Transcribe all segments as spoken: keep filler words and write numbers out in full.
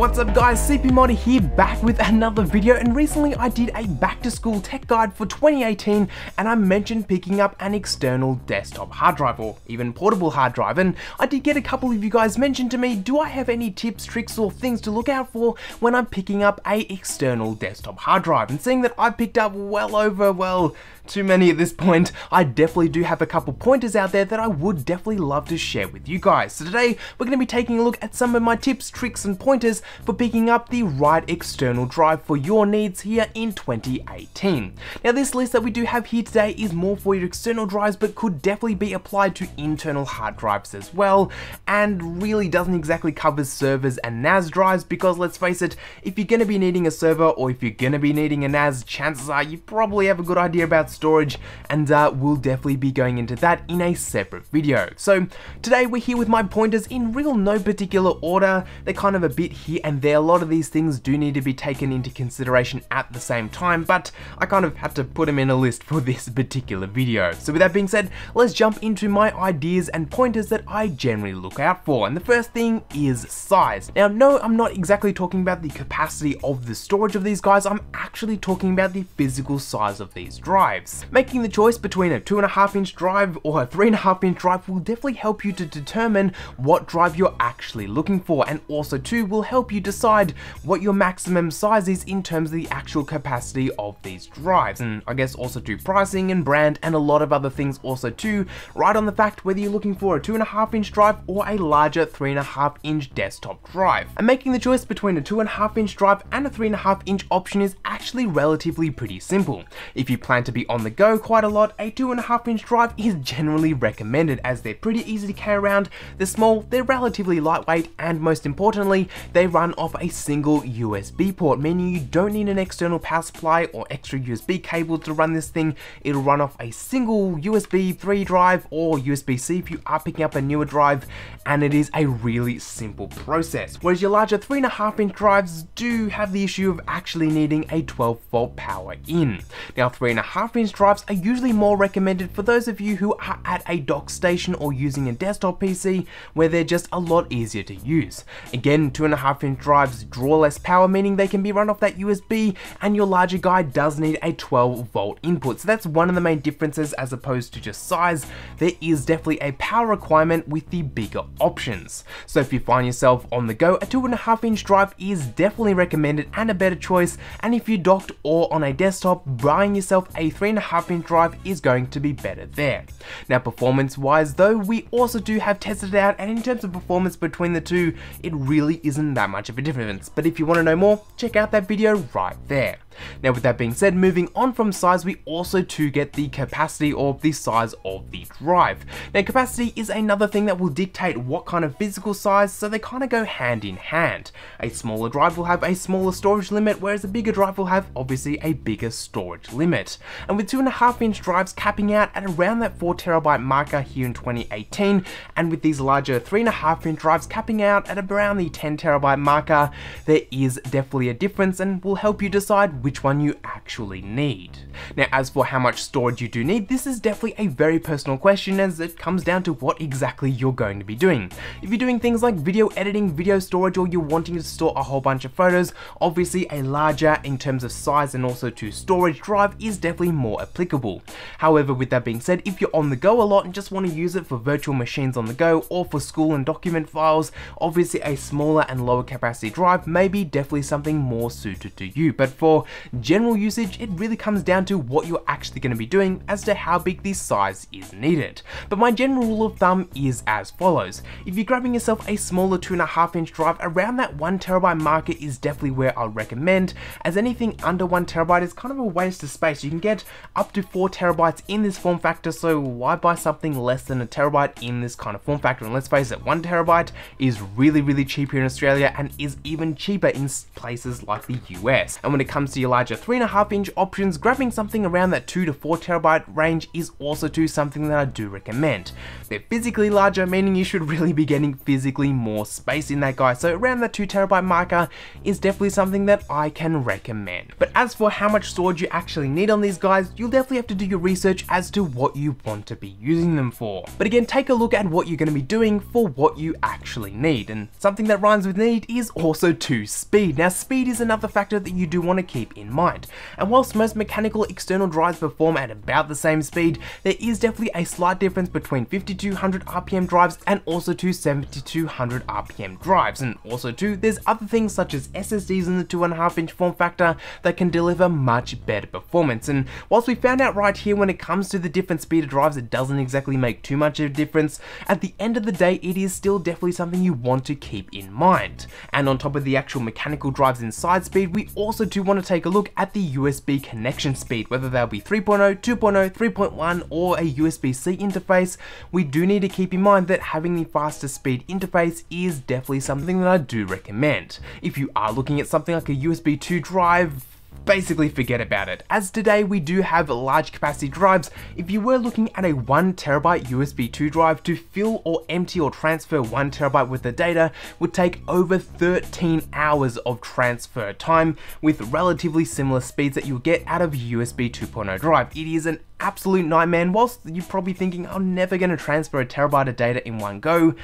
What's up guys, CPModder here, back with another video, and recently I did a back to school tech guide for twenty eighteen and I mentioned picking up an external desktop hard drive or even portable hard drive, and I did get a couple of you guys mention to me, do I have any tips, tricks or things to look out for when I'm picking up a external desktop hard drive? And seeing that I've picked up well over, well, too many at this point, I definitely do have a couple pointers out there that I would definitely love to share with you guys. So today we're going to be taking a look at some of my tips, tricks and pointers for picking up the right external drive for your needs here in twenty eighteen. Now this list that we do have here today is more for your external drives, but could definitely be applied to internal hard drives as well, and really doesn't exactly cover servers and N A S drives, because let's face it, if you're going to be needing a server or if you're going to be needing a N A S, chances are you probably have a good idea about storage, and uh, we'll definitely be going into that in a separate video. So today we're here with my pointers in real no particular order. They're kind of a bit here and there. A lot of these things do need to be taken into consideration at the same time, but I kind of had to put them in a list for this particular video. So with that being said, let's jump into my ideas and pointers that I generally look out for. And the first thing is size. Now no, I'm not exactly talking about the capacity of the storage of these guys, I'm actually talking about the physical size of these drives. Making the choice between a two and a half inch drive or a three and a half inch drive will definitely help you to determine what drive you're actually looking for, and also too will help you decide what your maximum size is in terms of the actual capacity of these drives, and I guess also too pricing and brand and a lot of other things also too, right on the fact whether you're looking for a two and a half inch drive or a larger three and a half inch desktop drive. And making the choice between a two and a half inch drive and a three and a half inch option is actually relatively pretty simple. If you plan to be on the go quite a lot, a two and a half inch drive is generally recommended as they're pretty easy to carry around, they're small, they're relatively lightweight, and most importantly they run off a single U S B port, meaning you don't need an external power supply or extra U S B cable to run this thing. It'll run off a single U S B three drive or U S B C if you are picking up a newer drive, and it is a really simple process. Whereas your larger three and a half inch drives do have the issue of actually needing a twelve volt power in. Now three and a half inch drives are usually more recommended for those of you who are at a dock station or using a desktop P C, where they're just a lot easier to use. Again, two and a half inch drives draw less power, meaning they can be run off that U S B, and your larger guy does need a twelve volt input. So that's one of the main differences as opposed to just size. There is definitely a power requirement with the bigger options. So if you find yourself on the go, a two and a half inch drive is definitely recommended and a better choice. And if you're docked or on a desktop, buying yourself a three and a half inch drive is going to be better there. Now performance wise though, we also do have tested it out, and in terms of performance between the two, it really isn't that much of a difference. But if you want to know more, check out that video right there. Now with that being said, moving on from size, we also too get the capacity or the size of the drive. Now capacity is another thing that will dictate what kind of physical size, so they kind of go hand in hand. A smaller drive will have a smaller storage limit, whereas a bigger drive will have obviously a bigger storage limit. And with two and a half inch drives capping out at around that four terabyte marker here in twenty eighteen, and with these larger three and a half inch drives capping out at around the ten terabyte marker, there is definitely a difference and will help you decide which which one you actually need. Now as for how much storage you do need, this is definitely a very personal question, as it comes down to what exactly you're going to be doing. If you're doing things like video editing, video storage, or you're wanting to store a whole bunch of photos, obviously a larger, in terms of size and also to storage, drive is definitely more applicable. However, with that being said, if you're on the go a lot and just want to use it for virtual machines on the go or for school and document files, obviously a smaller and lower capacity drive may be definitely something more suited to you. But for general usage, it really comes down to what you're actually going to be doing as to how big the size is needed. But my general rule of thumb is as follows. If you're grabbing yourself a smaller two and a half inch drive, around that one terabyte marker is definitely where I'll recommend, as anything under one terabyte is kind of a waste of space. You can get up to four terabytes in this form factor, so why buy something less than a terabyte in this kind of form factor? And let's face it, one terabyte is really, really cheap here in Australia, and is even cheaper in places like the U S. And when it comes to the larger three point five inch options, grabbing something around that two to four terabyte range is also too something that I do recommend. They're physically larger, meaning you should really be getting physically more space in that guy, so around that two terabyte marker is definitely something that I can recommend. But as for how much storage you actually need on these guys, you'll definitely have to do your research as to what you want to be using them for. But again, take a look at what you're going to be doing for what you actually need, and something that rhymes with need is also to speed. Now speed is another factor that you do want to keep in mind, and whilst most mechanical external drives perform at about the same speed, there is definitely a slight difference between fifty-two hundred R P M drives and also to seventy-two hundred R P M drives, and also too there's other things such as S S Ds in the two point five inch form factor that can deliver much better performance. And whilst we found out right here when it comes to the different speed of drives it doesn't exactly make too much of a difference, at the end of the day it is still definitely something you want to keep in mind. And on top of the actual mechanical drives inside speed, we also do want to take a look at the U S B connection speed, whether that'll be three point oh, two point oh, three point one or a U S B C interface. We do need to keep in mind that having the faster speed interface is definitely something that I do recommend. If you are looking at something like a U S B two drive, basically forget about it, as today we do have large capacity drives. If you were looking at a one terabyte U S B two drive, to fill or empty or transfer one terabyte worth of data would take over thirteen hours of transfer time with relatively similar speeds that you'll get out of a U S B two point oh drive. It is an absolute nightmare, and whilst you're probably thinking I'm never going to transfer a terabyte of data in one go,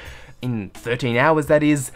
in thirteen hours that is,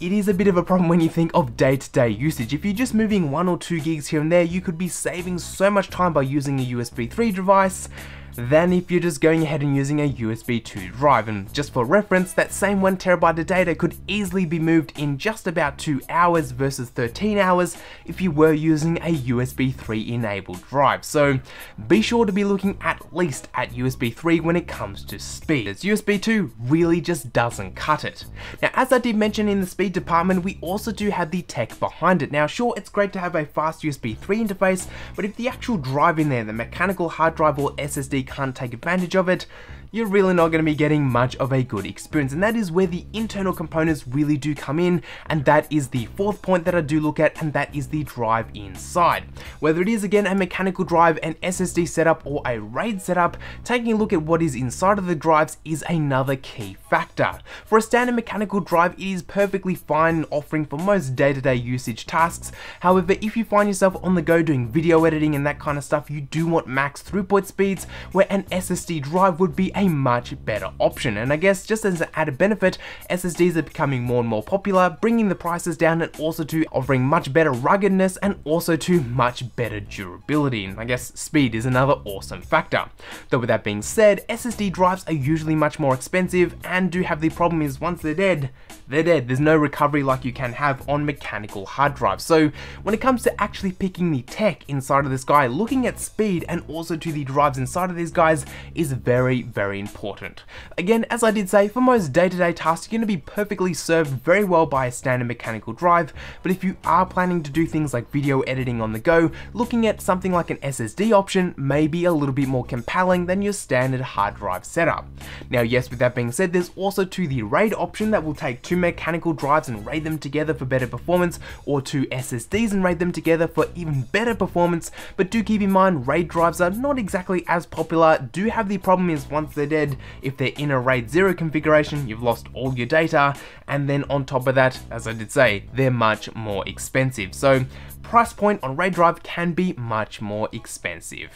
it is a bit of a problem when you think of day-to-day usage. If you're just moving one or two gigs here and there, you could be saving so much time by using a U S B three device than if you're just going ahead and using a U S B two drive. And just for reference, that same one terabyte of data could easily be moved in just about two hours versus thirteen hours if you were using a U S B three enabled drive. So be sure to be looking at least at U S B three when it comes to speed, as U S B two really just doesn't cut it. Now, as I did mention in the speed department, we also do have the tech behind it. Now sure, it's great to have a fast U S B three interface, but if the actual drive in there, the mechanical hard drive or S S D, can't take advantage of it, you're really not going to be getting much of a good experience. And that is where the internal components really do come in, and that is the fourth point that I do look at, and that is the drive inside. Whether it is again a mechanical drive, an S S D setup or a RAID setup, taking a look at what is inside of the drives is another key factor. For a standard mechanical drive, it is perfectly fine and offering for most day-to-day usage tasks. However, if you find yourself on the go doing video editing and that kind of stuff, you do want max throughput speeds, where an S S D drive would be a A much better option. And I guess just as an added benefit, S S Ds are becoming more and more popular, bringing the prices down and also to offering much better ruggedness and also to much better durability. And I guess speed is another awesome factor. Though with that being said, S S D drives are usually much more expensive and do have the problem is once they're dead, they're dead. There's no recovery like you can have on mechanical hard drives. So when it comes to actually picking the tech inside of this guy, looking at speed and also to the drives inside of these guys is very, very important. Again, as I did say, for most day-to-day tasks, you're going to be perfectly served very well by a standard mechanical drive, but if you are planning to do things like video editing on the go, looking at something like an S S D option may be a little bit more compelling than your standard hard drive setup. Now, yes, with that being said, there's also to the RAID option that will take two mechanical drives and RAID them together for better performance, or two S S Ds and RAID them together for even better performance, but do keep in mind, RAID drives are not exactly as popular, do have the problem is once they're dead, if they're in a RAID zero configuration, you've lost all your data, and then on top of that, as I did say, they're much more expensive. So price point on RAID drive can be much more expensive.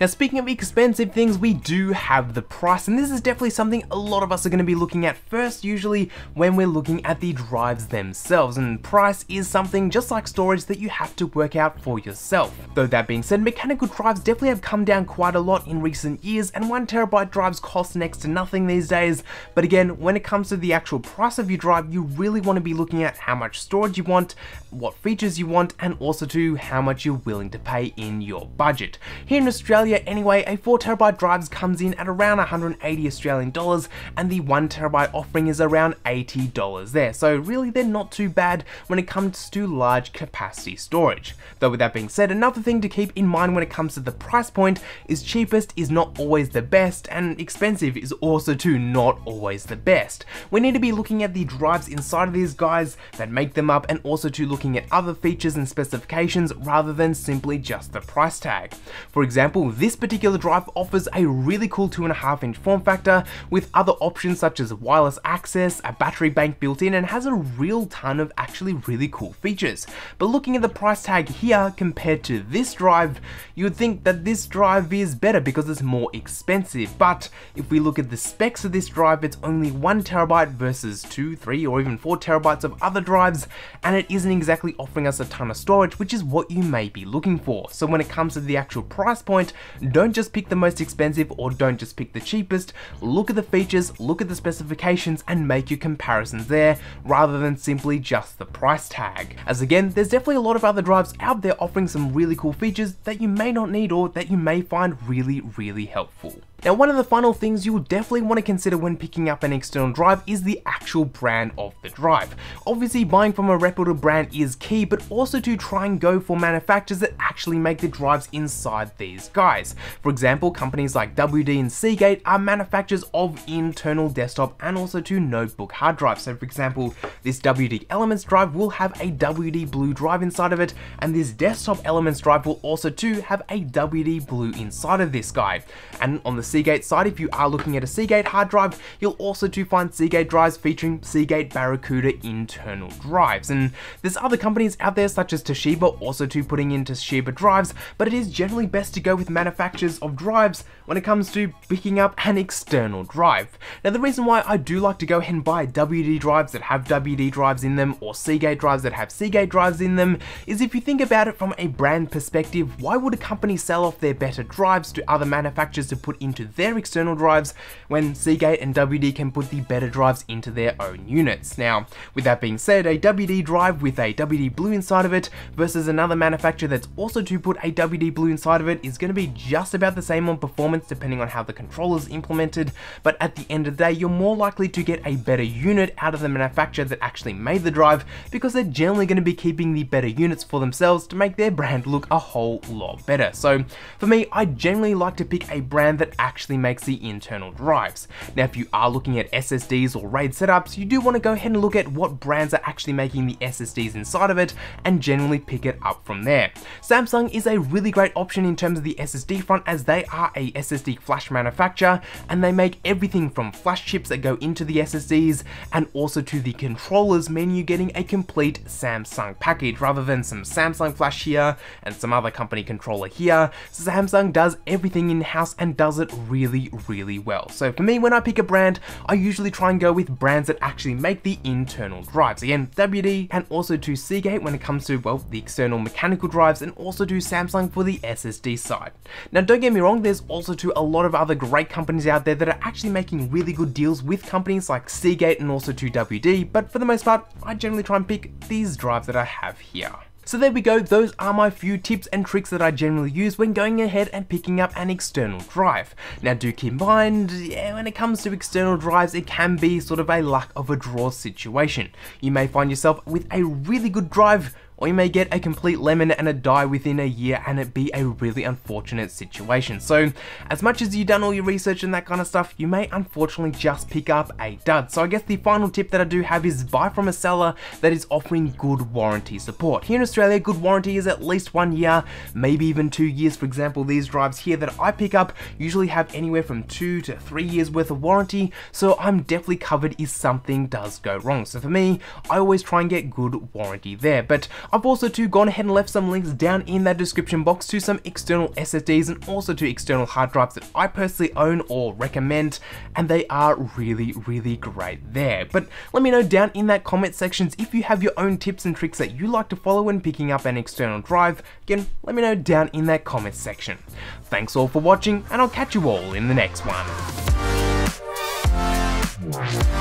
Now, speaking of expensive things, we do have the price, and this is definitely something a lot of us are going to be looking at first, usually when we're looking at the drives themselves, and price is something just like storage that you have to work out for yourself. Though that being said, mechanical drives definitely have come down quite a lot in recent years, and one terabyte drives cost next to nothing these days, but again, when it comes to the actual price of your drive, you really want to be looking at how much storage you want, what features you want, and also to how much you're willing to pay in your budget. Here in Australia, Australia anyway, a four terabyte drive comes in at around one hundred eighty Australian dollars, and the one terabyte offering is around eighty dollars there, so really they're not too bad when it comes to large capacity storage. Though with that being said, another thing to keep in mind when it comes to the price point is cheapest is not always the best, and expensive is also too not always the best. We need to be looking at the drives inside of these guys that make them up, and also to looking at other features and specifications rather than simply just the price tag. For example, this particular drive offers a really cool two point five inch form factor with other options such as wireless access, a battery bank built in, and has a real ton of actually really cool features. But looking at the price tag here compared to this drive, you would think that this drive is better because it's more expensive, but if we look at the specs of this drive, it's only one terabyte versus two, three or even four terabytes of other drives, and it isn't exactly offering us a ton of storage, which is what you may be looking for. So when it comes to the actual price point, don't just pick the most expensive or don't just pick the cheapest. Look at the features, look at the specifications, and make your comparisons there rather than simply just the price tag. As again, there's definitely a lot of other drives out there offering some really cool features that you may not need or that you may find really, really helpful. Now, one of the final things you will definitely want to consider when picking up an external drive is the actual brand of the drive. Obviously, buying from a reputable brand is key, but also to try and go for manufacturers that actually make the drives inside these guys. For example, companies like W D and Seagate are manufacturers of internal desktop and also to notebook hard drives. So for example, this W D Elements drive will have a W D Blue drive inside of it, and this desktop Elements drive will also too have a W D Blue inside of this guy. And on the Seagate side, if you are looking at a Seagate hard drive, you'll also do find Seagate drives featuring Seagate Barracuda internal drives. And there's other companies out there such as Toshiba also to putting in Toshiba drives, but it is generally best to go with manufacturers of drives when it comes to picking up an external drive. Now, the reason why I do like to go ahead and buy W D drives that have W D drives in them, or Seagate drives that have Seagate drives in them, is if you think about it from a brand perspective, why would a company sell off their better drives to other manufacturers to put into their external drives when Seagate and W D can put the better drives into their own units? Now, with that being said, a W D drive with a W D Blue inside of it versus another manufacturer that's also to put a W D Blue inside of it is going to be just about the same on performance depending on how the controller is implemented, but at the end of the day, you're more likely to get a better unit out of the manufacturer that actually made the drive, because they're generally going to be keeping the better units for themselves to make their brand look a whole lot better. So for me, I generally like to pick a brand that actually makes the internal drives. Now, if you are looking at S S Ds or RAID setups, you do want to go ahead and look at what brands are actually making the S S Ds inside of it and generally pick it up from there. Samsung is a really great option in terms of the S S D front, as they are a S S D flash manufacturer, and they make everything from flash chips that go into the S S Ds and also to the controllers, meaning you're getting a complete Samsung package rather than some Samsung flash here and some other company controller here. Samsung does everything in-house and does it really, really well. So for me, when I pick a brand, I usually try and go with brands that actually make the internal drives. Again, W D and also to Seagate when it comes to, well, the external mechanical drives, and also to Samsung for the S S D side. Now, don't get me wrong, there's also to a lot of other great companies out there that are actually making really good deals with companies like Seagate and also to W D, but for the most part, I generally try and pick these drives that I have here. So there we go, those are my few tips and tricks that I generally use when going ahead and picking up an external drive. Now, do keep in mind, yeah, when it comes to external drives, it can be sort of a luck of a draw situation. You may find yourself with a really good drive, or you may get a complete lemon and a die within a year, and it be a really unfortunate situation. So as much as you've done all your research and that kind of stuff, you may unfortunately just pick up a dud. So I guess the final tip that I do have is buy from a seller that is offering good warranty support. Here in Australia, good warranty is at least one year, maybe even two years. For example, these drives here that I pick up usually have anywhere from two to three years worth of warranty. So I'm definitely covered if something does go wrong. So for me, I always try and get good warranty there. But I've also too gone ahead and left some links down in that description box to some external S S Ds and also to external hard drives that I personally own or recommend, and they are really, really great there. But let me know down in that comment sections if you have your own tips and tricks that you like to follow when picking up an external drive. Again, let me know down in that comment section. Thanks all for watching, and I'll catch you all in the next one.